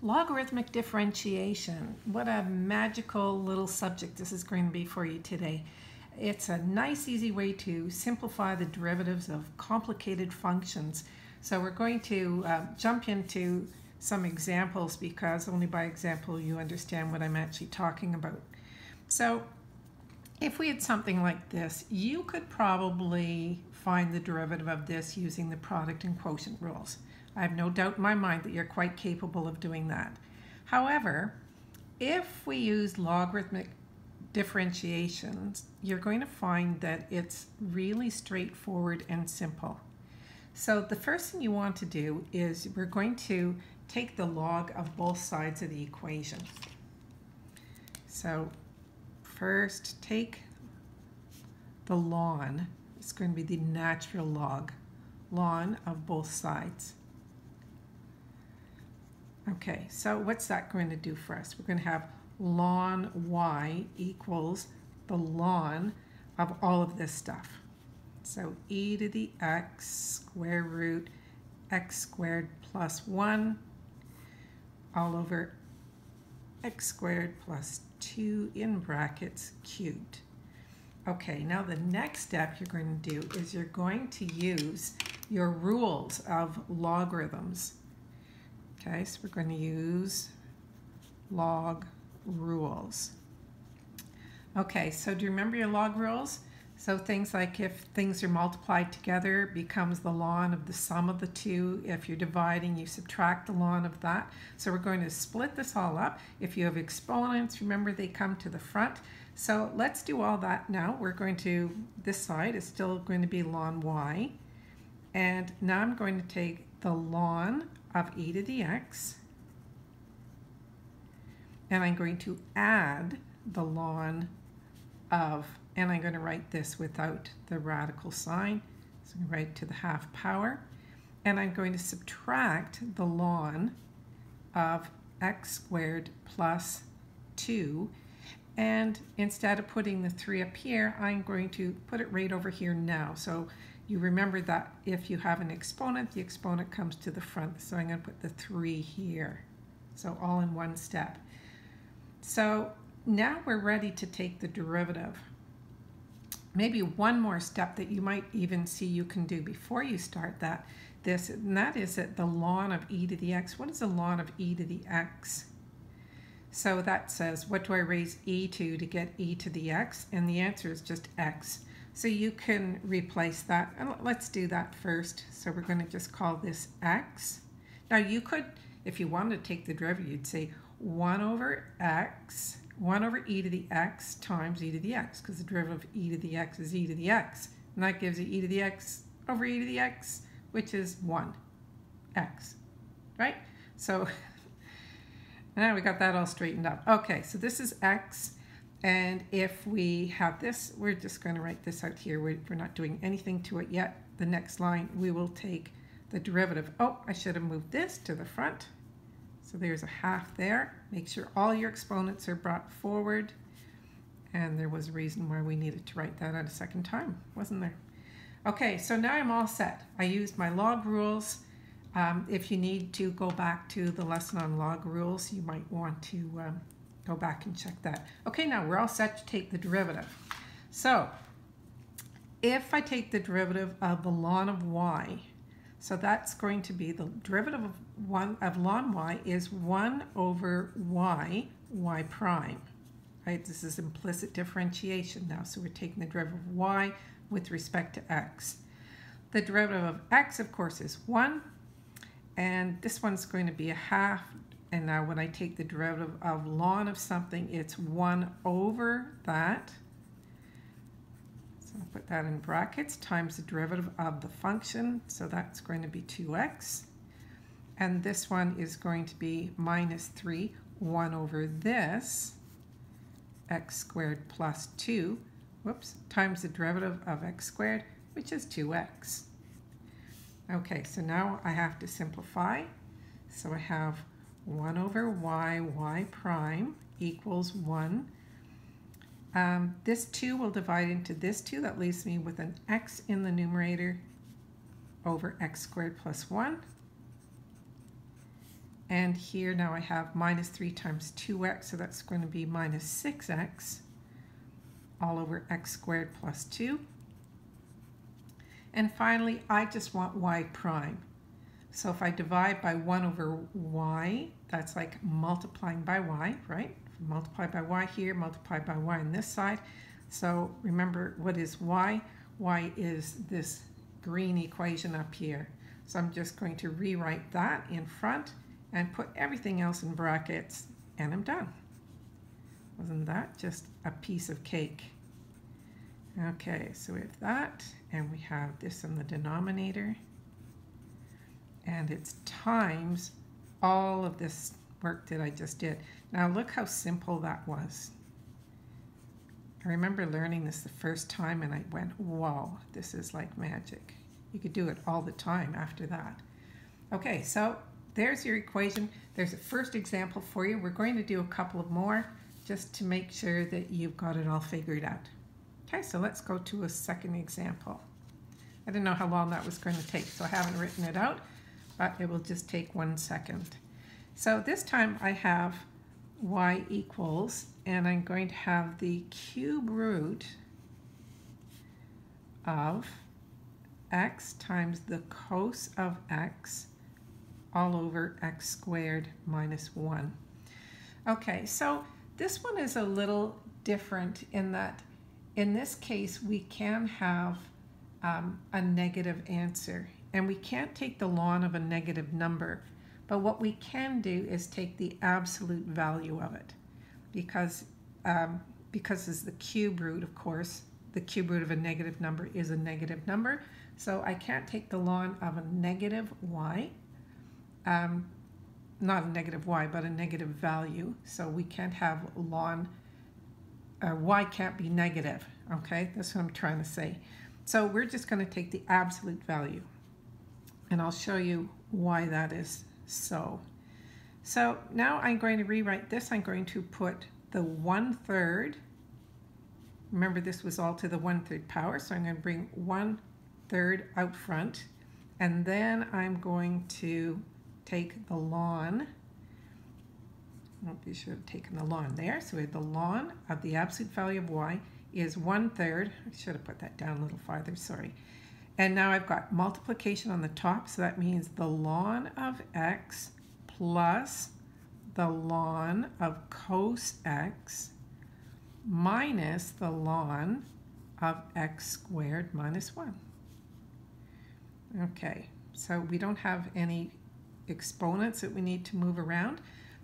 Logarithmic differentiation. What a magical little subject this is going to be for you today. It's a nice, easy way to simplify the derivatives of complicated functions. So we're going to jump into some examples, because only by example you understand what I'm actually talking about. So if we had something like this, you could probably find the derivative of this using the product and quotient rules. I have no doubt in my mind that you're quite capable of doing that. However, if we use logarithmic differentiations, you're going to find that it's really straightforward and simple. So the first thing you want to do is we're going to take the log of both sides of the equation. So first take the ln. It's going to be the natural log, ln of both sides. Okay, so what's that going to do for us? We're going to have ln y equals the ln of all of this stuff. So e to the x, square root x squared plus 1, all over x squared plus 2 in brackets cubed. Okay, now the next step you're going to do is you're going to use your rules of logarithms. Okay, so we're going to use log rules. Okay, so do you remember your log rules? So things like if things are multiplied together, it becomes the ln of the sum of the two. If you're dividing, you subtract the ln of that. So we're going to split this all up. If you have exponents, remember they come to the front. So let's do all that now. We're going to, this side is still going to be ln y. And now I'm going to take the ln of e to the x, and I'm going to add the ln of, and I'm going to write this without the radical sign, so I'm going to write to the half power, and I'm going to subtract the ln of x squared plus 2, and instead of putting the 3 up here, I'm going to put it right over here now. So you remember that if you have an exponent, the exponent comes to the front, so I'm going to put the 3 here. So all in one step. So now we're ready to take the derivative. Maybe one more step that you might even see you can do before you start this, and that is that the ln of e to the x. What is the ln of e to the x? So that says, what do I raise e to get e to the x? And the answer is just x. So you can replace that. And let's do that first. So we're going to just call this x. Now you could, if you wanted to take the derivative, you'd say 1 over x, 1 over e to the x times e to the x, because the derivative of e to the x is e to the x, and that gives you e to the x over e to the x, which is 1x, right? So now we got that all straightened up. Okay, so this is x, and if we have this, we're just going to write this out here. We're not doing anything to it yet. The next line, we will take the derivative. Oh, I should have moved this to the front. So there's a half there. Make sure all your exponents are brought forward. And there was a reason why we needed to write that out a second time, wasn't there? Okay, so now I'm all set. I used my log rules. If you need to go back to the lesson on log rules, you might want to go back and check that. Okay, now we're all set to take the derivative. So if I take the derivative of the ln of y, so that's going to be the derivative of ln y is 1 over y prime, right? This is implicit differentiation now, so we're taking the derivative of y with respect to x. The derivative of x, of course, is 1, and this one's going to be a half, and now when I take the derivative of ln of something, it's 1 over that. I'll put that in brackets, times the derivative of the function, so that's going to be 2x. And this one is going to be minus 3, 1 over this, x squared plus 2, whoops, times the derivative of x squared, which is 2x. Okay, so now I have to simplify. So I have 1 over y prime equals 1. This 2 will divide into this 2. That leaves me with an x in the numerator over x squared plus 1. And here now I have minus 3 times 2x, so that's going to be minus 6x all over x squared plus 2. And finally, I just want y prime. So if I divide by 1 over y, that's like multiplying by y, right? Multiply by y here, multiply by y on this side. So remember, what is y? Y is this green equation up here. So I'm just going to rewrite that in front and put everything else in brackets, and I'm done. Wasn't that just a piece of cake? Okay, so we have that, and we have this in the denominator, and it's times all of this work that I just did. Now look how simple that was. I remember learning this the first time and I went, whoa, this is like magic. You could do it all the time after that. Okay, so there's your equation. There's a first example for you. We're going to do a couple of more just to make sure that you've got it all figured out. Okay, so let's go to a second example. I didn't know how long that was going to take, so I haven't written it out, but it will just take 1 second. So this time I have y equals, and I'm going to have the cube root of x times the cos of x all over x squared minus 1. Okay, so this one is a little different in that in this case we can have a negative answer, and we can't take the ln of a negative number. But what we can do is take the absolute value of it, because it's the cube root, of course. The cube root of a negative number is a negative number, so I can't take the ln of a negative y, not a negative y, but a negative value. So we can't have ln, y can't be negative, okay? That's what I'm trying to say. So we're just gonna take the absolute value, and I'll show you why that is. So now I'm going to rewrite this. I'm going to put the 1/3. Remember, this was all to the 1/3 power, so I'm going to bring 1/3 out front, and then I'm going to take the ln. You should have taken the ln there. So we have the ln of the absolute value of y is 1/3. I should have put that down a little farther, sorry. And now I've got multiplication on the top, so that means the ln of x plus the ln of cos x minus the ln of x squared minus 1. Okay, so we don't have any exponents that we need to move around,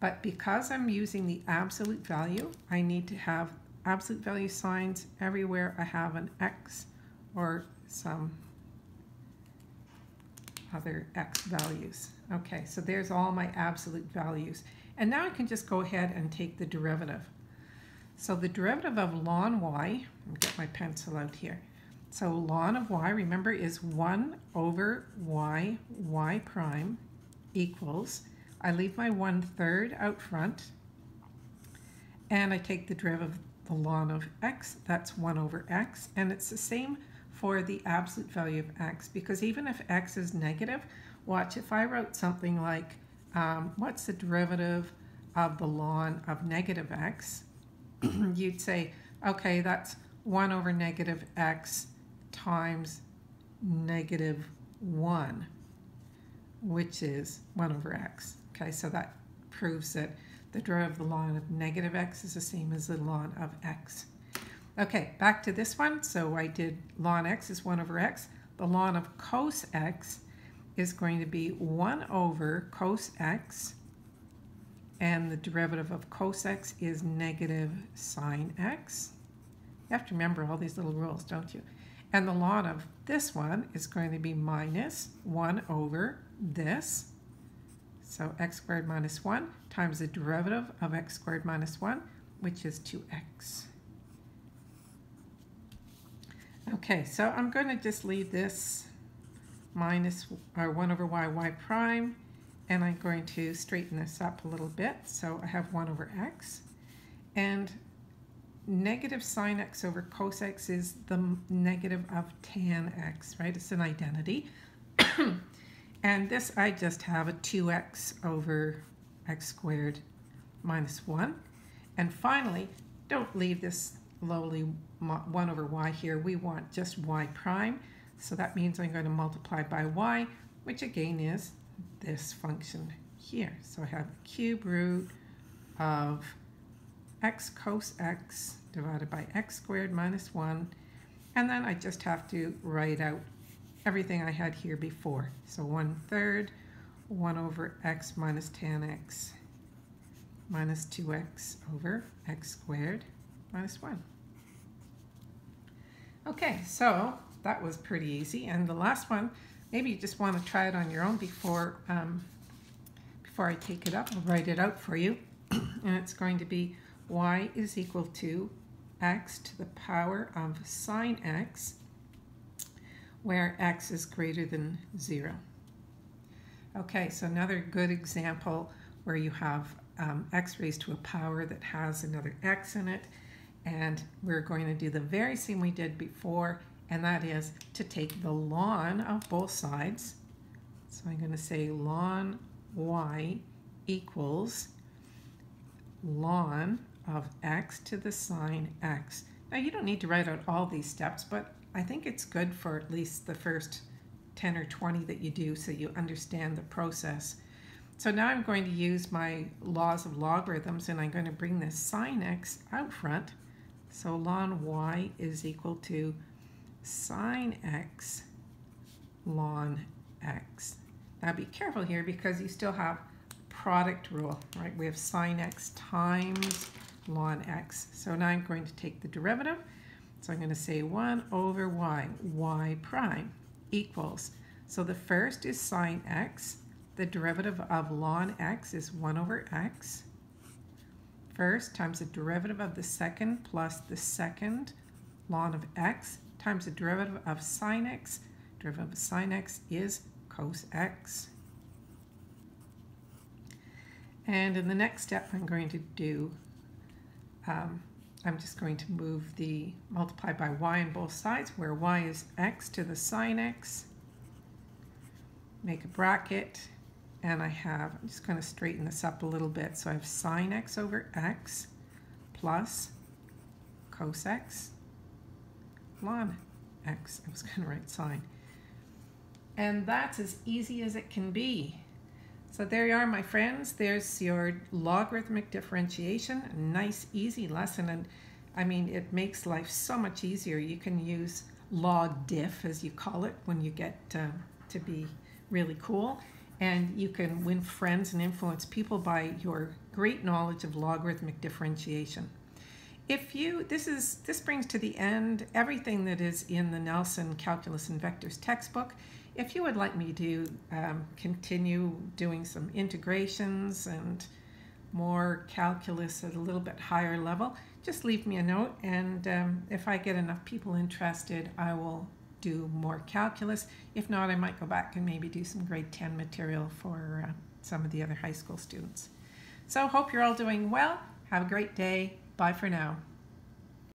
but because I'm using the absolute value, I need to have absolute value signs everywhere I have an x or some other x values. Okay, so there's all my absolute values. And now I can just go ahead and take the derivative. So the derivative of ln y, let me get my pencil out here. So ln of y, remember, is 1 over y prime equals, I leave my 1/3 out front, and I take the derivative of the ln of x, that's 1 over x, and it's the same for the absolute value of x, because even if x is negative, watch, if I wrote something like, what's the derivative of the ln of negative x? You'd say, okay, that's 1 over negative x times negative 1, which is 1 over x. Okay, so that proves that the derivative of the ln of negative x is the same as the ln of x. Okay, back to this one. So I did ln x is 1 over x. The ln of cos x is going to be 1 over cos x, and the derivative of cos x is negative sine x. You have to remember all these little rules, don't you? And the ln of this one is going to be minus 1 over this, so x squared minus 1 times the derivative of x squared minus 1, which is 2x. Okay, so I'm going to just leave this minus or 1 over y prime, and I'm going to straighten this up a little bit. So I have 1 over x, and negative sine x over cos x is the negative of tan x, right? It's an identity. And this, I just have a 2x over x squared minus 1. And finally, don't leave this lowly 1 over y here. We want just y prime. So that means I'm going to multiply by y, which again is this function here. So I have cube root of x cos x divided by x squared minus 1. And then I just have to write out everything I had here before. So 1/3, 1 over x minus tan x minus 2x over x squared minus 1. Okay, so that was pretty easy. And the last one, maybe you just want to try it on your own before, before I take it up. I'll write it out for you. And it's going to be y is equal to x to the power of sine x, where x is greater than 0. Okay, so another good example where you have x raised to a power that has another x in it, and we're going to do the very same we did before, and that is to take the ln of both sides. So I'm going to say ln y equals ln of x to the sine x. Now you don't need to write out all these steps, but I think it's good for at least the first 10 or 20 that you do so you understand the process. So now I'm going to use my laws of logarithms, and I'm going to bring this sine x out front. So ln y is equal to sine x ln x. Now be careful here because you still have product rule, right? We have sine x times ln x. So now I'm going to take the derivative. So I'm going to say 1 over y, y prime equals. So the first is sine x. The derivative of ln x is 1 over x first times the derivative of the second plus the second ln of x times the derivative of sine x. Derivative of sine x is cos x. And in the next step I'm going to do, I'm just going to move the multiply by y on both sides where y is x to the sine x. Make a bracket. And I have, I'm just going to straighten this up a little bit. So I have sine x over x plus cos x ln x. I was going to write sine. And that's as easy as it can be. So there you are, my friends. There's your logarithmic differentiation. A nice, easy lesson. And I mean, it makes life so much easier. You can use log diff, as you call it, when you get to be really cool. And you can win friends and influence people by your great knowledge of logarithmic differentiation. This brings to the end everything that is in the Nelson Calculus and Vectors textbook. If you would like me to continue doing some integrations and more calculus at a little bit higher level, just leave me a note, and if I get enough people interested, I will do more calculus. If not, I might go back and maybe do some grade 10 material for some of the other high school students. So hope you're all doing well. Have a great day. Bye for now.